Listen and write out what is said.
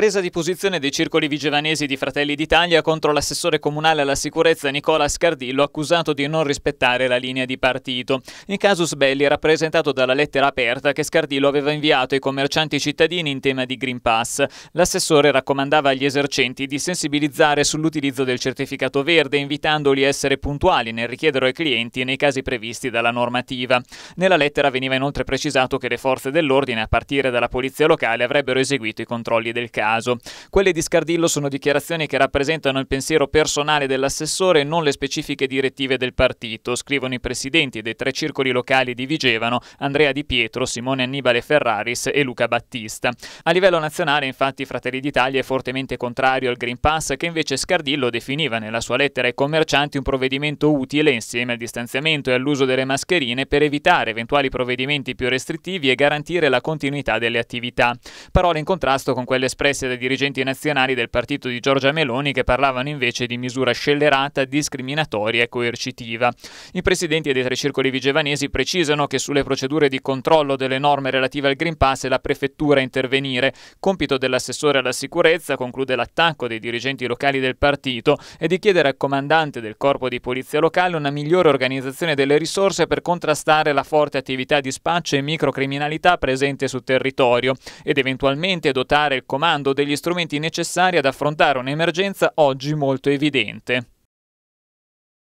Presa di posizione dei circoli vigevanesi di Fratelli d'Italia contro l'assessore comunale alla sicurezza Nicola Scardillo, accusato di non rispettare la linea di partito. Il casus belli è rappresentato dalla lettera aperta che Scardillo aveva inviato ai commercianti cittadini in tema di Green Pass. L'assessore raccomandava agli esercenti di sensibilizzare sull'utilizzo del certificato verde, invitandoli a essere puntuali nel richiedere ai clienti nei casi previsti dalla normativa. Nella lettera veniva inoltre precisato che le forze dell'ordine, a partire dalla polizia locale, avrebbero eseguito i controlli del caso. Quelle di Scardillo sono dichiarazioni che rappresentano il pensiero personale dell'assessore e non le specifiche direttive del partito, scrivono i presidenti dei tre circoli locali di Vigevano, Andrea Di Pietro, Simone Annibale Ferraris e Luca Battista. A livello nazionale, infatti, Fratelli d'Italia è fortemente contrario al Green Pass, che invece Scardillo definiva nella sua lettera ai commercianti un provvedimento utile insieme al distanziamento e all'uso delle mascherine per evitare eventuali provvedimenti più restrittivi e garantire la continuità delle attività. Parole in contrasto con quelle espresse dai dirigenti nazionali del partito di Giorgia Meloni, che parlavano invece di misura scellerata, discriminatoria e coercitiva. I presidenti dei tre circoli vigevanesi precisano che sulle procedure di controllo delle norme relative al Green Pass è la prefettura a intervenire. Compito dell'assessore alla sicurezza, conclude l'attacco dei dirigenti locali del partito, è di chiedere al comandante del corpo di polizia locale una migliore organizzazione delle risorse per contrastare la forte attività di spaccio e microcriminalità presente sul territorio ed eventualmente dotare il comando degli strumenti necessari ad affrontare un'emergenza oggi molto evidente.